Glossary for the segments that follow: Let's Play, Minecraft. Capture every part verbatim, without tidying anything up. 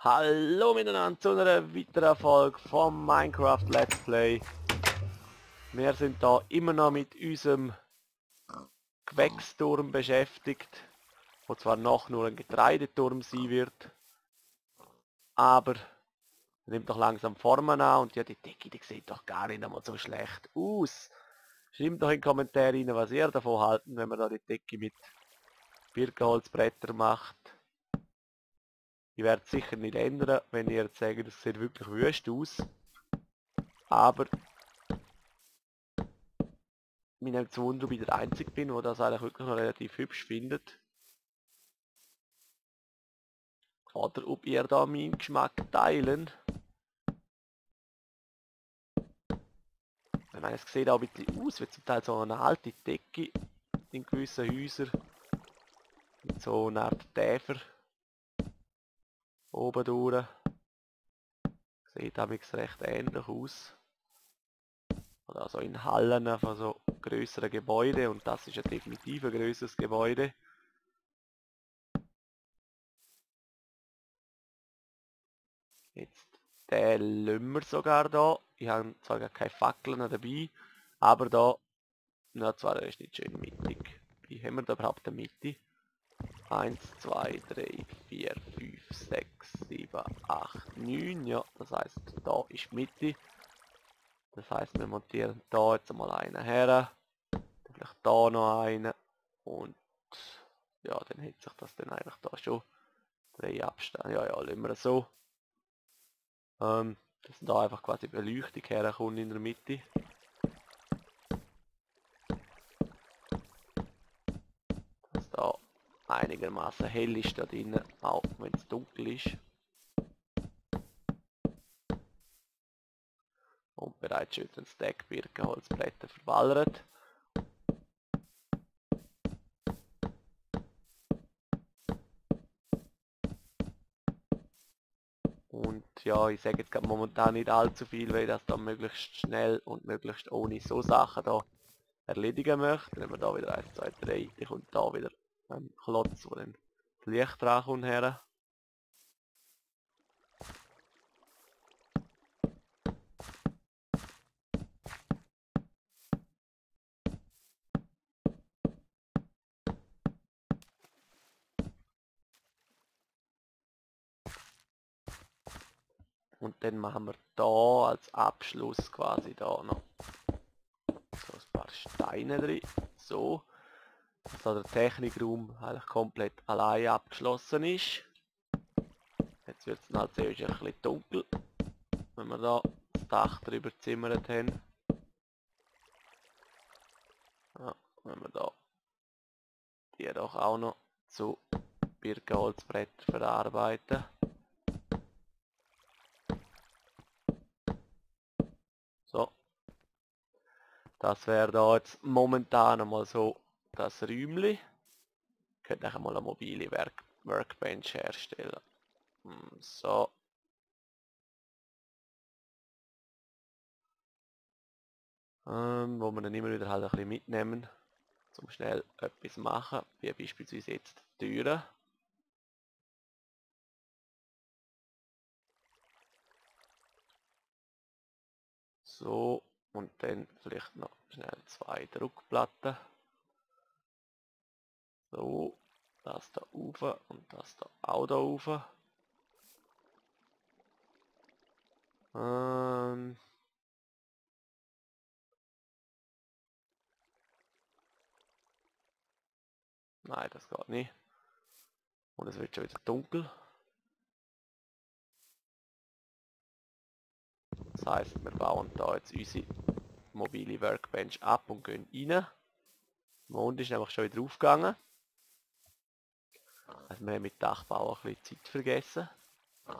Hallo miteinander zu einer weiteren Folge vom Minecraft Let's Play. Wir sind da immer noch mit unserem Gewächsturm beschäftigt, wo zwar noch nur ein Getreideturm sein wird, aber er nimmt doch langsam Formen an und ja, die Decke, die sieht doch gar nicht einmal so schlecht aus. Schreibt doch in die Kommentare rein, was ihr davon halten, wenn man da die Decke mit Birkenholzbretter macht. Ich werde es sicher nicht ändern, wenn ihr jetzt sagt, das sieht wirklich wüst aus. Aber mir nimmt es Wunder, ob ich der Einzige bin, der das eigentlich wirklich noch relativ hübsch findet. Oder ob ihr da meinen Geschmack teilen. Ich meine, es sieht auch ein bisschen aus, wie zum Teil so eine alte Decke in gewissen Häusern. Mit so einer Art Täfer. Oben durch. Sieht damit recht ähnlich aus. Oder also in Hallen von so grösseren Gebäuden. Und das ist ja definitiv ein grösseres Gebäude. Jetzt den lassen wir sogar da. Ich habe zwar gar keine Fackeln dabei, aber da... Na zwar, der ist nicht schön mittig. Wie haben wir da überhaupt eine Mitte? eins, zwei, drei, vier, fünf, sechs, sieben, acht, neun. Ja, das heisst, da ist die Mitte. Das heisst, wir montieren da jetzt mal einen her. Vielleicht da noch einen. Und ja, dann hätte sich das dann eigentlich da schon drei Abstände. Ja, ja, lassen wir es so. Ähm, dass da einfach quasi Beleuchtung herkommt in der Mitte. Dass da einigermaßen hell ist da drinnen, auch wenn es dunkel ist. Und bereits schön den Stack Birkenholzblätter verballert. Und ja, ich sage jetzt gerade momentan nicht allzu viel, weil ich das dann möglichst schnell und möglichst ohne so Sachen da erledigen möchte. Nehmen wir da wieder eins, zwei, drei, die kommt da wieder ein Klotz, wo dann das Licht dran kommt her. Und dann machen wir da als Abschluss quasi da noch so ein paar Steine drin, so. Dass also der Technikraum eigentlich komplett allein abgeschlossen ist. Jetzt wird es halt zuerst ein bisschen dunkel, wenn wir da das Dach drüber zimmert haben. Ja, wenn wir da die doch auch noch zu Birkenholzbrettern verarbeiten. So. Das wäre da jetzt momentan einmal so das Räumchen. Ich könnte nachher mal eine mobile Werk Workbench herstellen. So. Ähm, wo wir dann immer wieder halt ein bisschen mitnehmen, um schnell etwas machen, wie beispielsweise jetzt die Türen. So, und dann vielleicht noch schnell zwei Druckplatten. So, das da rauf und das da auch da rauf. Ähm Nein, das geht nicht. Und es wird schon wieder dunkel. Das heisst, wir bauen da jetzt unsere mobile Workbench ab und gehen rein. Der Mond ist nämlich schon wieder aufgegangen. Also wir haben mit Dachbau ein bisschen Zeit vergessen. Wir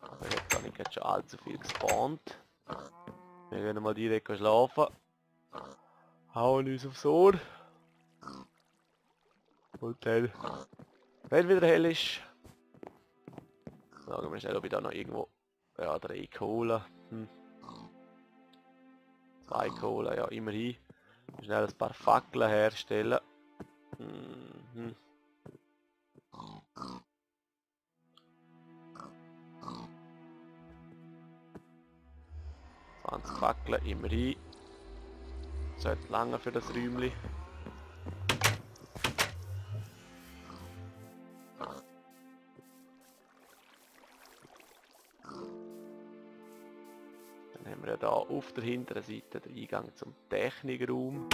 haben da nicht schon allzu viel gespawnt. Wir gehen mal direkt schlafen. Hauen uns aufs Ohr. Und dann, wenn wieder hell ist, sagen wir schnell, ob ich da noch irgendwo... Ja, drei Kohle. Hm. Zwei Kohle, ja, immerhin. Schnell ein paar Fackeln herstellen. Mhm. Wandfackeln immer rein. Sollte lange für das Räumchen. Dann haben wir hier auf der hinteren Seite den Eingang zum Technikraum.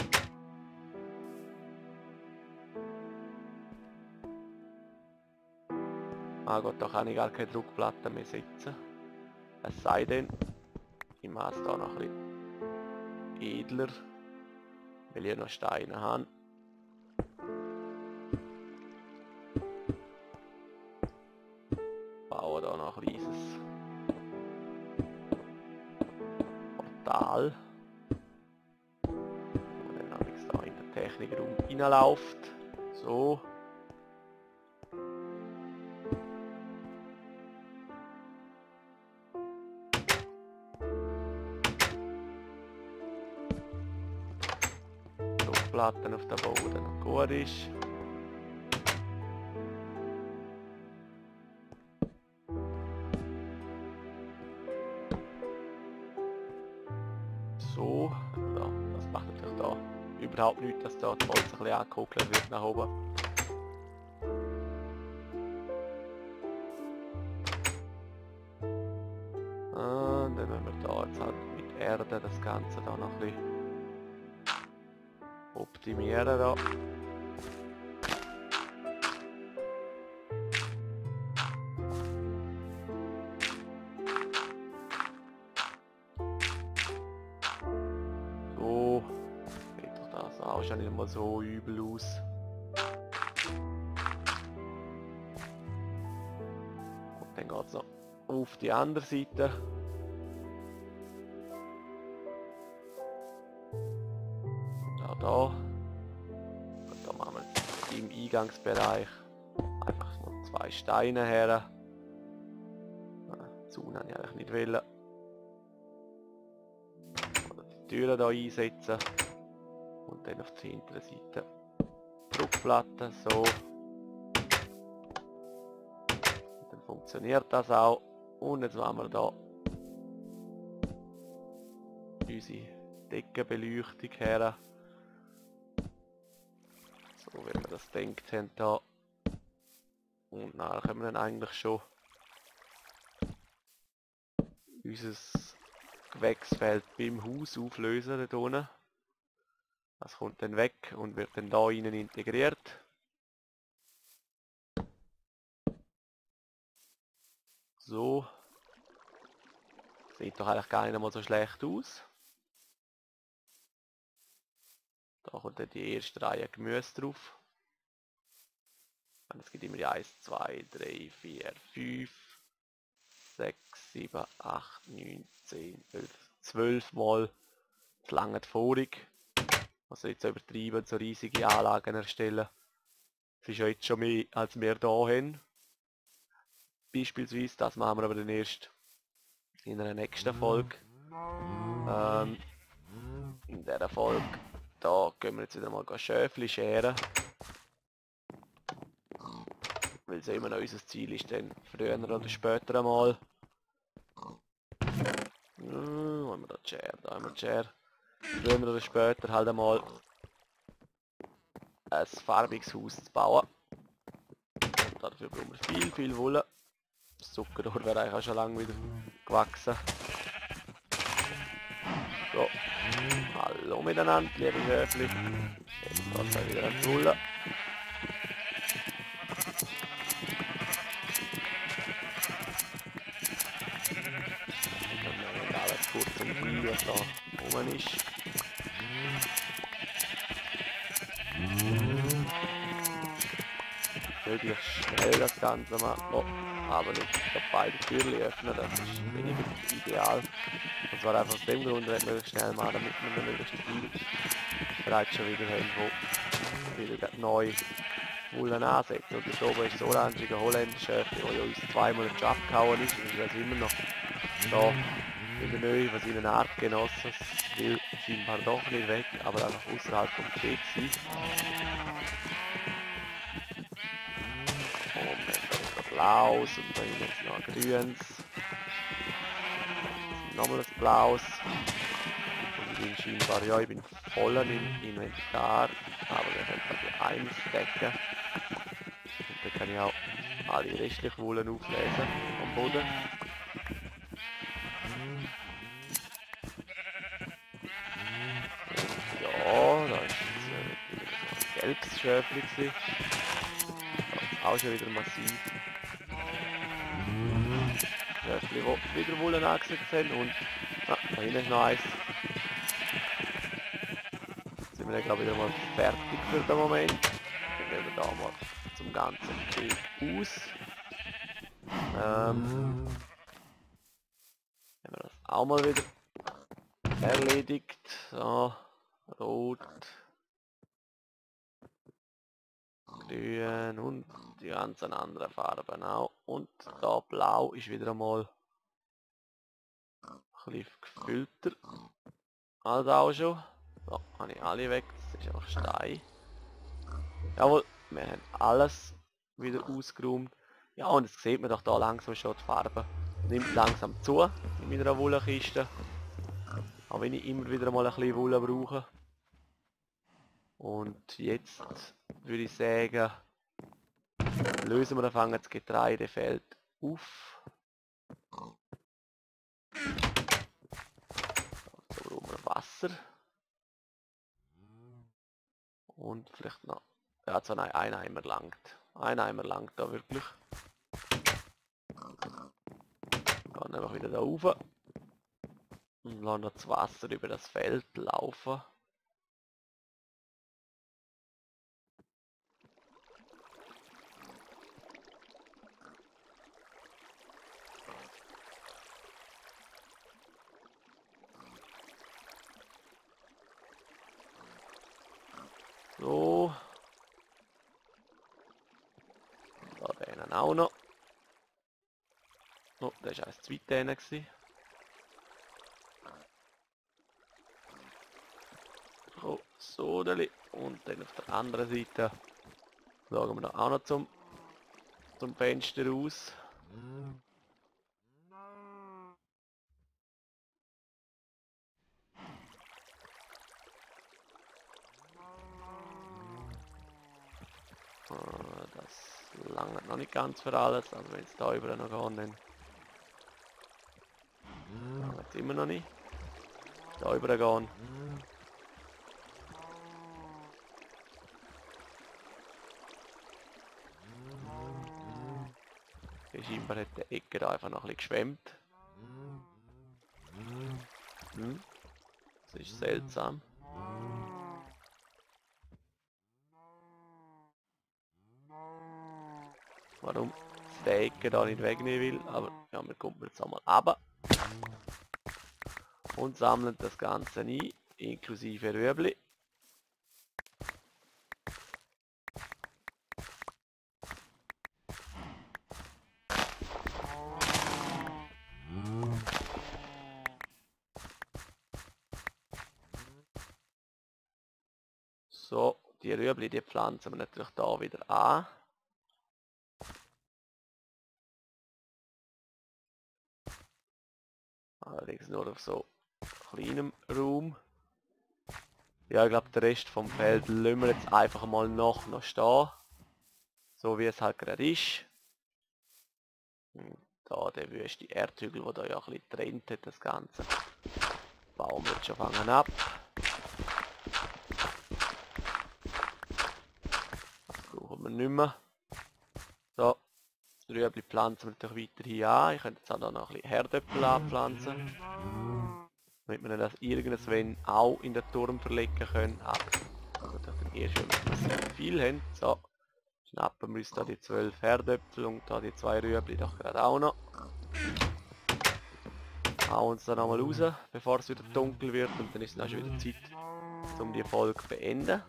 Ah Gott, da kann ich gar keine Druckplatte mehr setzen. Es sei denn, ich mache es hier noch ein bisschen edler, weil ich noch Steine habe. Ich baue hier noch ein kleines Portal. Und dann habe ich es hier in den Technikraum reinläuft. So. Platten auf den Boden noch gut ist. So, ja, das macht natürlich da überhaupt nichts, dass da die Holz ein bisschen angekuckelt wird nach oben. Und dann wollen wir da jetzt halt mit Erde das Ganze da noch ein bisschen optimieren da. So, sieht doch das auch schon nicht mal so übel aus. Und dann geht es noch auf die andere Seite. Da. Und da machen wir im Eingangsbereich einfach nur zwei Steine her. Zaun habe ich eigentlich nicht wollen. Oder die Türen hier einsetzen. Und dann auf der hinteren Seite Druckplatten. So. Und dann funktioniert das auch. Und jetzt machen wir da unsere Deckenbeleuchtung her. So wie wir das denkt haben da. Und nachher können wir dann eigentlich schon unser Gewächsfeld beim Haus auflösen dort unten. Das kommt dann weg und wird dann da innen integriert. So. Sieht doch eigentlich gar nicht mal so schlecht aus. Da kommt dann die erste Reihe Gemüse drauf. Und es gibt immer die eins, zwei, drei, vier, fünf, sechs, sieben, acht, neun, zehn, elf, zwölf Mal das lange vorig. Also jetzt übertreiben, so riesige Anlagen erstellen. Es ist ja jetzt schon mehr als wir da haben. Beispielsweise, das machen wir aber dann erst in einer nächsten Folge. Ähm, in dieser Folge. Da gehen wir jetzt wieder mal Schäfli scheren. Weil es ja immer noch unser Ziel ist, dann früher oder später einmal. Hm, wo haben wir da die Schere? Da haben wir die Schere. Früher oder später halt einmal ein farbiges Haus zu bauen. Und dafür brauchen wir viel, viel Wolle. Das Zuckerrohr wäre eigentlich auch schon lange wieder gewachsen. So. Hallo miteinander, liebe Schäfli. Jetzt geht es wieder an die Wolle. Dann wir alles kurz um die, was da oben ist. Möglichst schnell das Ganze machen. Oh, aber nicht beide Türen öffnen, das ist weniger ideal. Und zwar einfach aus dem Grund, dass wir schnell machen, damit wir möglichst viel bereits schon wieder haben, wo wieder neu Wolle ansetzen. Und da oben ist das orangige holländische, das ja uns zweimal schon abgehauen ist, und das ist immer noch da in der Nähe von seinen Artgenossen. Das will scheinbar doch nicht weg, aber einfach außerhalb vom Gebiet sein. Und dann ist noch blaues und dann ist noch grünes. nochmal ein Applaus. Und ich bin scheinbar, ja, ich bin voll im Inventar, aber wir können also eins decken. Und dann kann ich auch alle restlichen Wohlen auflesen am Boden. Ja, da ist ein gelbes Schöpfli gewesen. Auch schon wieder massiv. Schöpfli, die wieder Wohlen angesetzt haben. Und ah, da hinten ist noch eins. Jetzt sind wir dann, glaube ich, wieder mal fertig für den Moment. Dann gehen wir da mal zum ganzen Bild aus. Ähm, haben wir das auch mal wieder erledigt. So, rot, grün und die ganzen anderen Farben auch. Und da blau ist wieder einmal ein bisschen gefüllter als auch schon. So, habe ich alle weg, das ist einfach Stein. Jawohl, wir haben alles wieder ausgeräumt. Ja, und jetzt sieht man doch da langsam schon, die Farbe nimmt langsam zu in meiner Wollkiste. Auch wenn ich immer wieder mal ein bisschen Wolle brauche. Und jetzt würde ich sagen, lösen wir anfangen das Getreidefeld auf. Da brauchen wir Wasser. Und vielleicht noch... Ja, so nein, einer haben wir langt. Einer haben wir langt da wirklich. Dann einfach wieder da rauf. Und lassen das Wasser über das Feld laufen. So. Da denen auch noch. Oh, das war ein zweiter gsi. So, so, und dann auf der anderen Seite schauen wir da auch noch zum, zum Fenster raus. Das lange noch nicht ganz für alles, also wenn es da über noch gehen, dann lange es immer noch nicht. Da über gehen. Scheinbar hat der Ecke da einfach noch ein bisschen geschwemmt. Hm? Das ist seltsam. Warum die Ecke da nicht wegnehmen will, aber ja, wir kommen jetzt einmal runter. Und sammeln das Ganze ein, inklusive Rüebli. So, die Rüebli, die pflanzen wir natürlich da wieder an. Allerdings nur auf so kleinem Raum. Ja, ich glaube, der Rest vom Feld lassen wir jetzt einfach mal noch, noch stehen. So wie es halt gerade ist. Und da der wüste Erdhügel, der da ja ein bisschen trennt hat, das Ganze. Bauen wir jetzt schon fangen ab. Nicht mehr. So, die Rüebli pflanzen wir natürlich weiter hier an. Ich könnte jetzt auch noch ein bisschen Herdöpfel anpflanzen. Damit wir das irgendwann auch in den Turm verlegen können. Aber natürlich erst, wenn wir so viel haben. So, schnappen wir uns da die zwölf Herdöpfel und da die zwei Rüebli doch gerade auch noch. Hauen uns dann nochmal raus, bevor es wieder dunkel wird. Und dann ist es dann schon wieder Zeit, um die Folge zu beenden.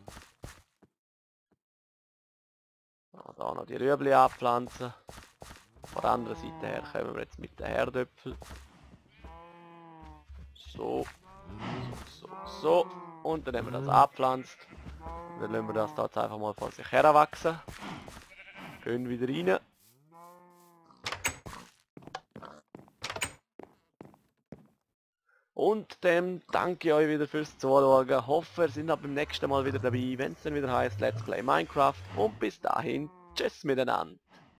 Da noch die Rüebli anpflanzen. Von der anderen Seite her kommen wir jetzt mit den Herdöpfeln. So, so, so, so. Und dann haben wir das angepflanzt. Und dann lassen wir das jetzt einfach mal vor sich herwachsen. Gehen wieder rein. Und dem danke ich euch wieder fürs Zuschauen. Hoffe, ihr seid auch beim nächsten Mal wieder dabei, wenn es dann wieder heißt Let's Play Minecraft. Und bis dahin, tschüss miteinander.